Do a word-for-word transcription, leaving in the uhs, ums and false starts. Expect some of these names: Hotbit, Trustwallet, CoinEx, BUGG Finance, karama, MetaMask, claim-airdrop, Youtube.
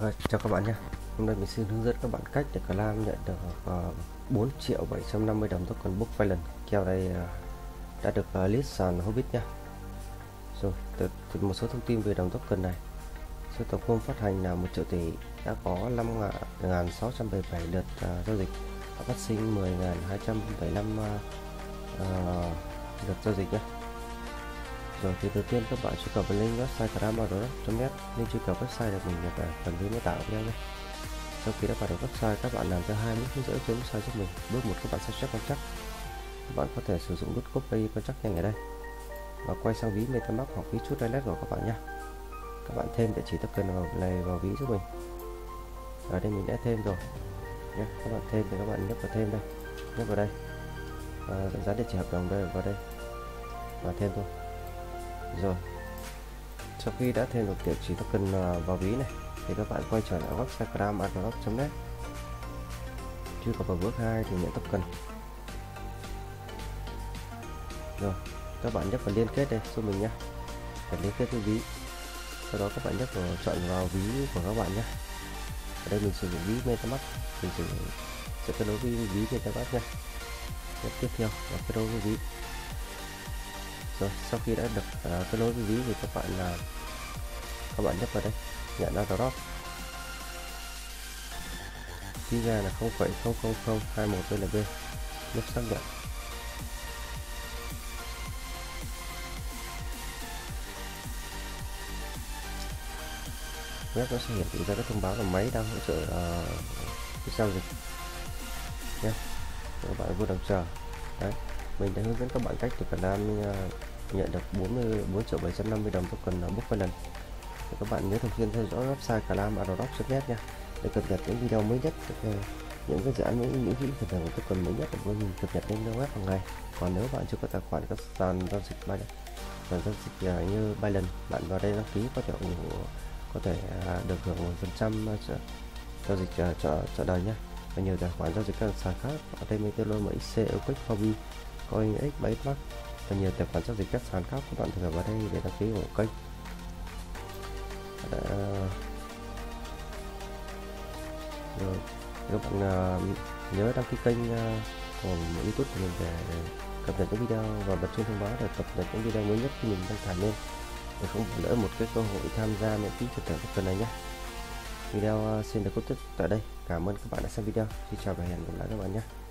Rồi, chào các bạn nhé. Hôm nay mình xin hướng dẫn các bạn cách để Kalam nhận được uh, bốn triệu bảy trăm năm mươi đồng token BUGG Finance. Kèo này uh, đã được uh, list sàn Hotbit nha. Rồi, từ, từ một số thông tin về đồng token này. Số tổng vốn phát hành là một triệu tỷ, đã có năm nghìn sáu trăm bảy mươi bảy lượt uh, giao dịch, đã phát sinh mười nghìn hai trăm bảy mươi lăm uh, uh, lượt giao dịch nhé. Rồi thì đầu tiên các bạn truy cập vào link website karama chấm net, link truy cập website được mình đặt ở phần dưới mô tả video nhé. Sau khi đã vào được website, các bạn làm theo hai bước hướng dẫn trên website giúp mình. Bước một, các bạn sao chép contract, các bạn có thể sử dụng nút copy contract nhanh ở đây và quay sang ví MetaMask hoặc ví chút wallet của các bạn nhé. Các bạn thêm địa chỉ token vào này vào ví giúp mình. Ở đây mình đã thêm rồi nhé. Các bạn thêm thì các bạn nhấp vào thêm đây, nhấp vào đây, dán à, địa chỉ hợp đồng đây vào đây và thêm thôi. Rồi sau khi đã thêm được địa chỉ token vào ví này thì các bạn quay trở lại website karama chấm net, truy cập vào bước hai thì nhận token. Rồi các bạn nhấp vào liên kết đây giúp mình nhé, để liên kết với ví. Sau đó các bạn nhấp vào chọn vào ví của các bạn nhé. Ở đây mình sử dụng ví MetaMask, mình sử dụng sẽ kết nối với ví MetaMask nhé. Tiếp tiếp theo là kết nối với ví. Rồi sau khi đã được uh, kết nối với ví thì các bạn là uh, các bạn nhấp vào đây nhận airdrop. Khi ra là không phẩy không không không hai một tê lờ bê, nhấp xác nhận. Web nó sẽ hiển thị ra các thông báo là máy đang hỗ trợ uh, giao dịch nhé. Các bạn vô đồng chờ đấy. Mình đã hướng dẫn các bạn cách để Kalam nhận được bốn triệu bảy trăm năm mươi đồng token BUGG Finance. Các bạn nhớ thường xuyên theo dõi website karama chấm net nha, để cập nhật những video mới nhất, những cái dự án, những những kỹ thuật của token mới nhất của mình cập nhật lên web hàng ngày. Còn nếu bạn chưa có tài khoản các sàn giao dịch ba sàn giao dịch như Binance, bạn vào đây đăng ký có thể có thể được hưởng một phần trăm giao dịch chợ chợ đời nhé. Và nhiều tài khoản giao dịch các sàn khác ở đây Metalo, xê, Epic, Hobby, CoinX, BuyMax và nhiều tài khoản giao dịch các sàn khác các bạn thường vào đây để đăng ký ủng hộ kênh. Đã... Rồi các bạn uh, nhớ đăng ký kênh uh, của YouTube của mình để, để cập nhật những video và bật chuông thông báo để cập nhật những video mới nhất khi mình đăng tải lên, để không bỏ lỡ một cái cơ hội tham gia miễn phí trượt thẻ tuần này nhé. Video uh, xin được kết thúc tại đây. Cảm ơn các bạn đã xem video. Xin chào và hẹn gặp lại các bạn nhé.